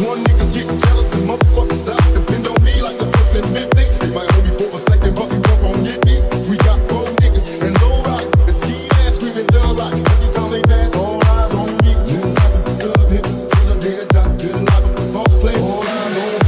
More niggas getting jealous and motherfuckers die. Depend on me like the first and 50. They might hold me for a second, but you don't gon' get me. We got four niggas and low riders and ski ass screaming thug like every time they pass. All eyes on me. Little life of a thug nigga till the day I die. Little life of a boss play. All eyes on me.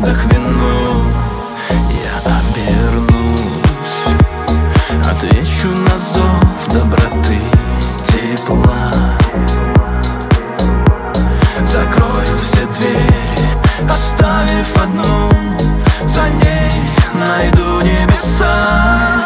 нуждах вину я обернусь, отвечу на зов доброты, тепла. Закрою все двери, оставив одну, за ней найду небеса.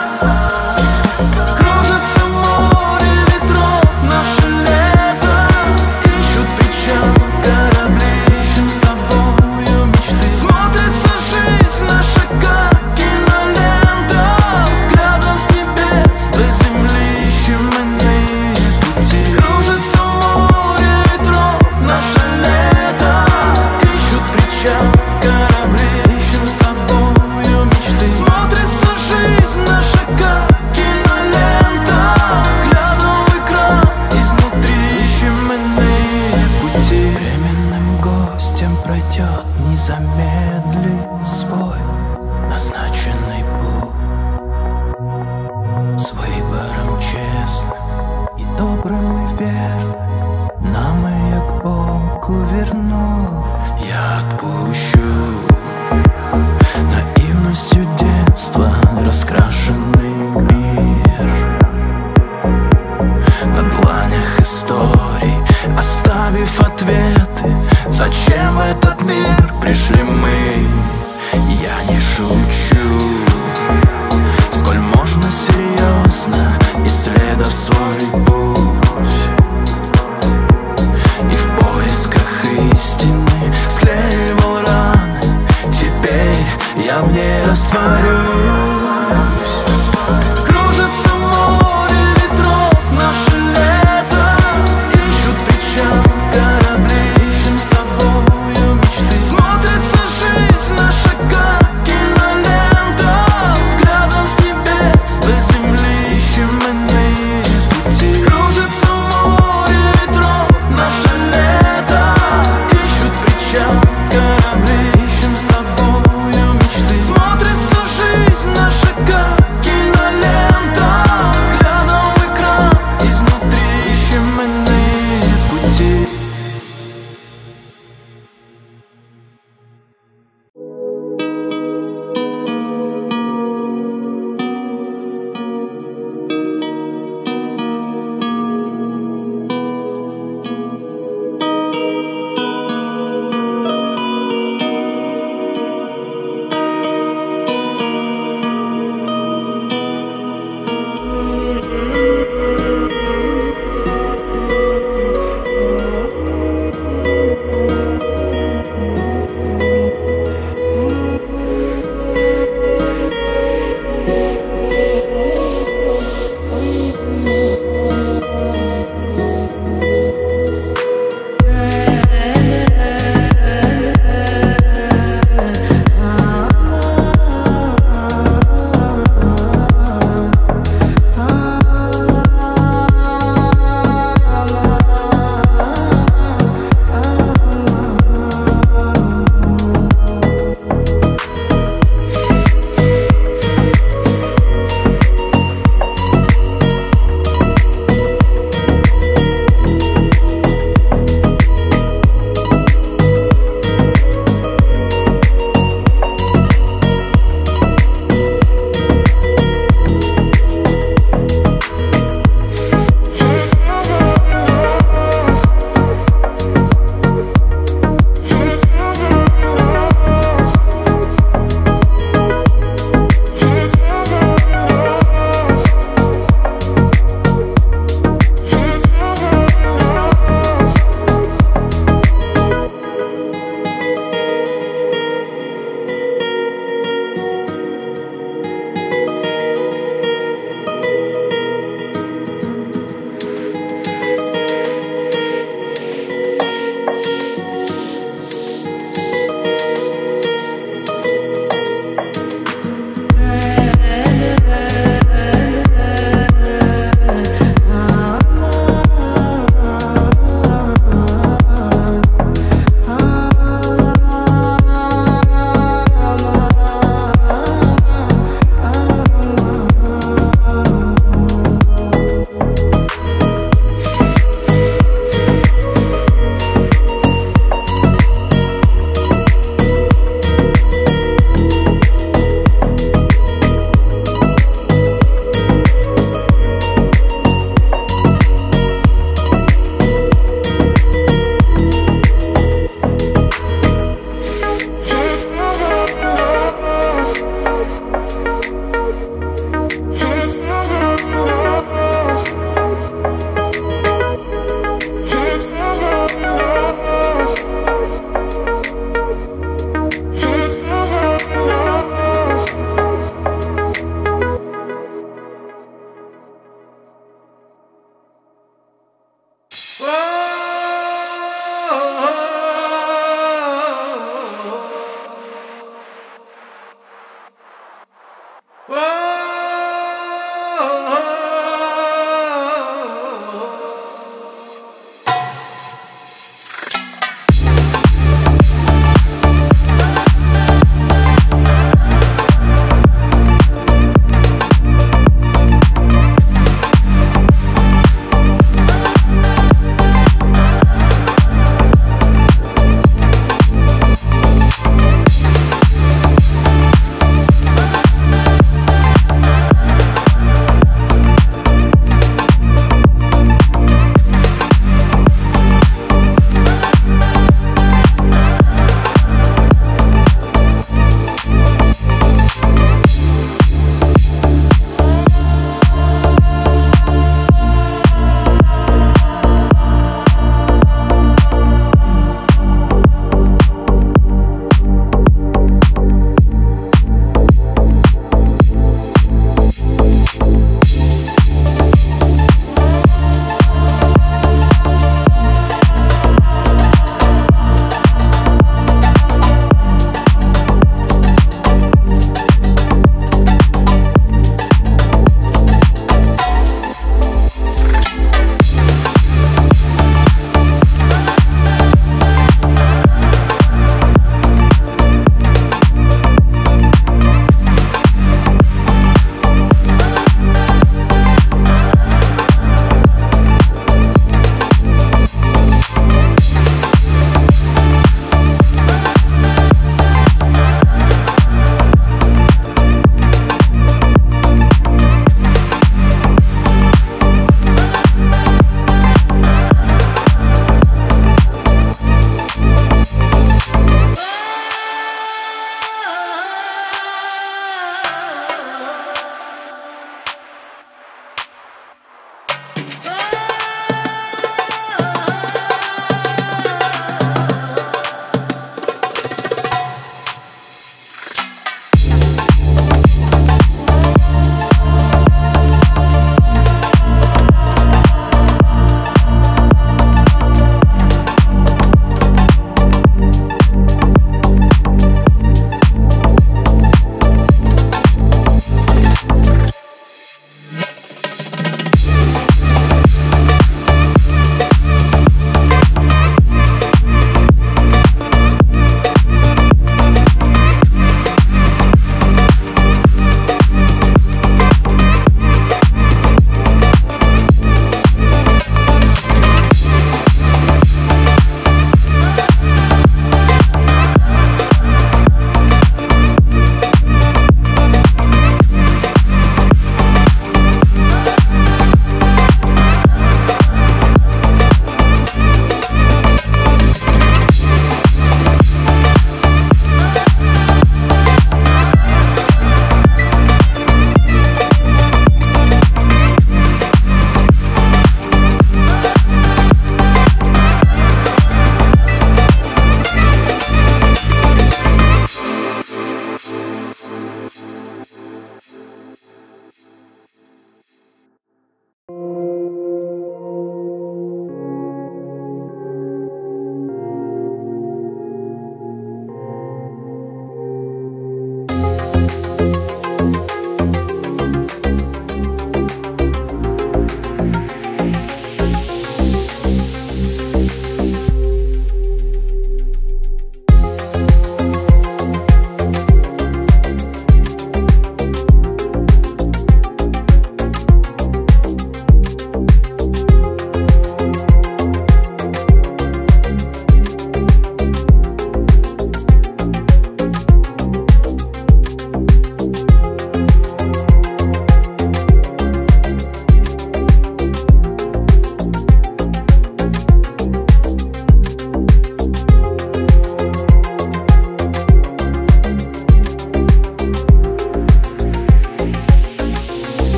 Корабли ищем с тобою мечты, смотрятся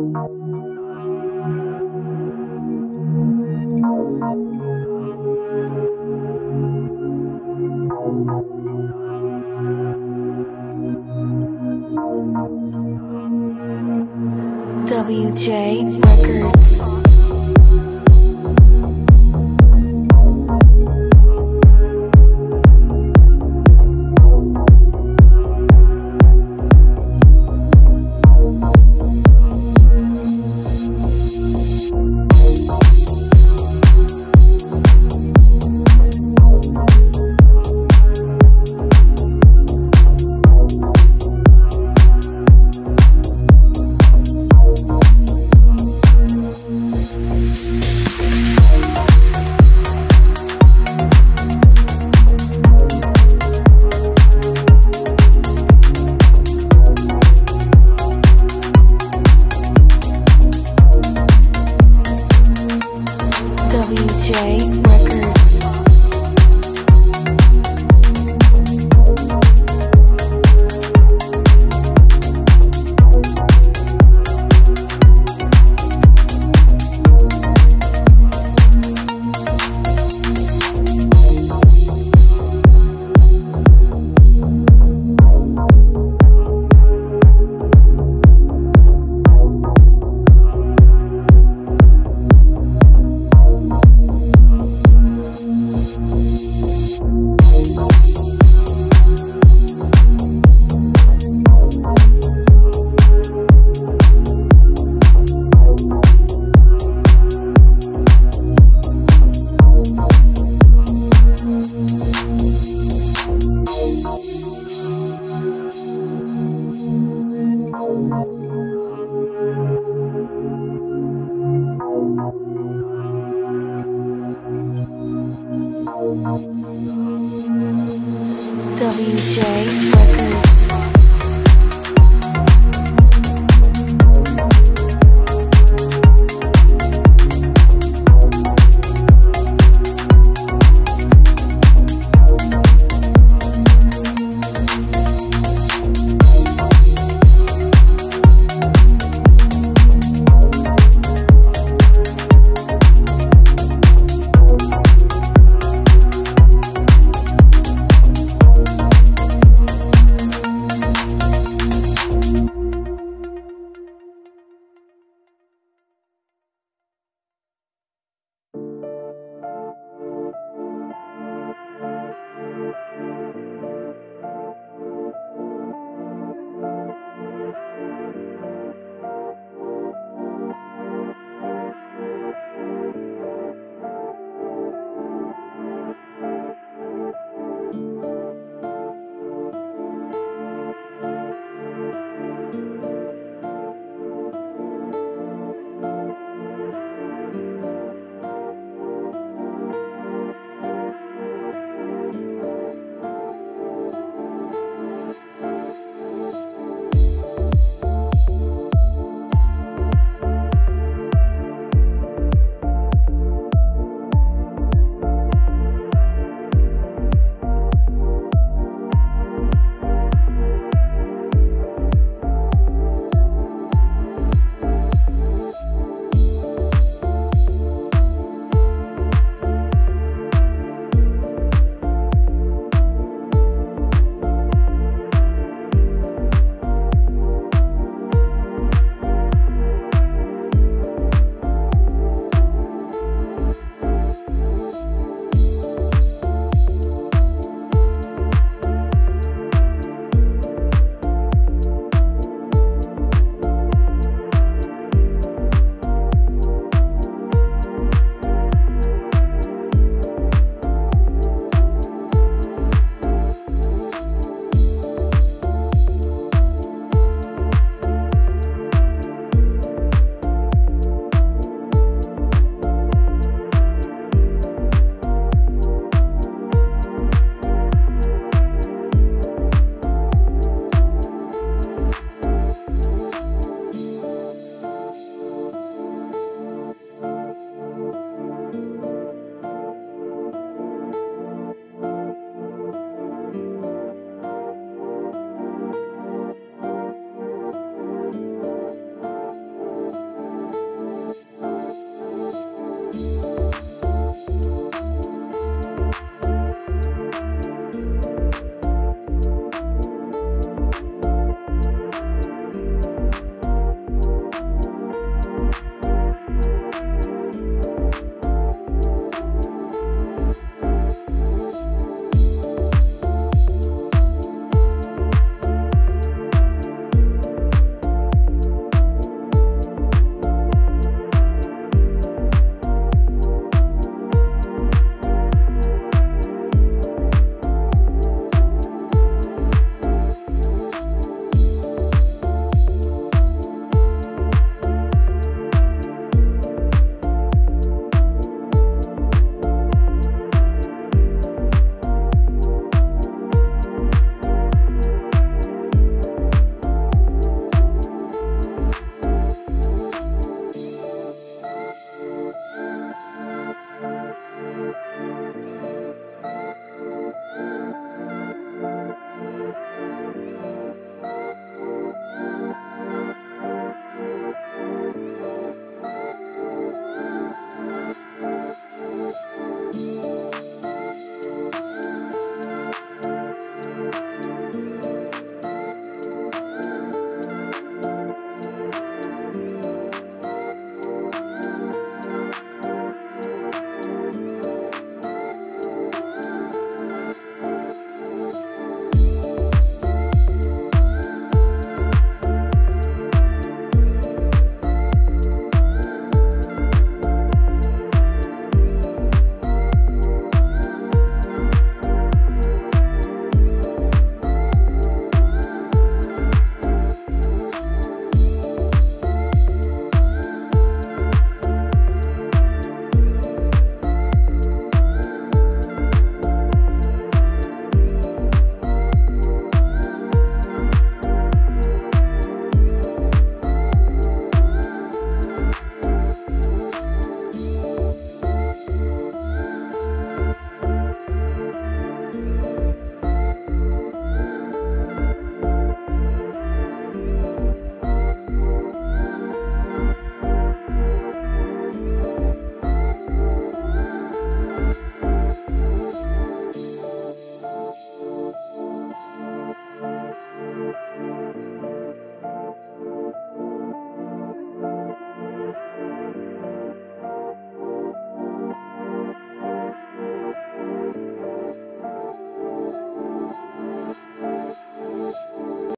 WJ Records. WJ Records. WJ Records.